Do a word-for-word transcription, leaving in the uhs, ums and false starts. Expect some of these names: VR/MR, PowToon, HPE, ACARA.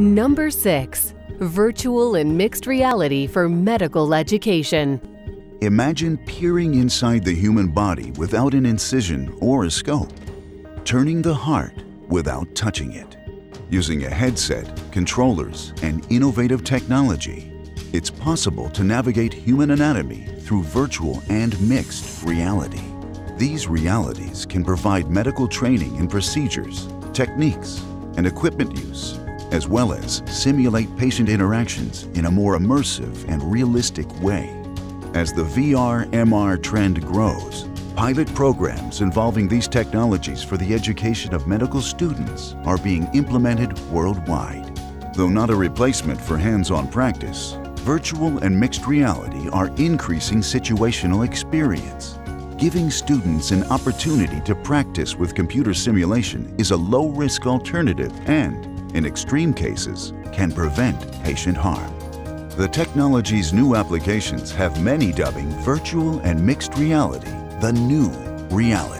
Number six, virtual and mixed reality for medical education. Imagine peering inside the human body without an incision or a scope, turning the heart without touching it. Using a headset, controllers, and innovative technology, it's possible to navigate human anatomy through virtual and mixed reality. These realities can provide medical training in procedures, techniques, and equipment use, as well as simulate patient interactions in a more immersive and realistic way. As the V R M R trend grows, pilot programs involving these technologies for the education of medical students are being implemented worldwide. Though not a replacement for hands-on practice, virtual and mixed reality are increasing situational experience. Giving students an opportunity to practice with computer simulation is a low-risk alternative and, in extreme cases, can prevent patient harm. The technology's new applications have many dubbing virtual and mixed reality the new reality.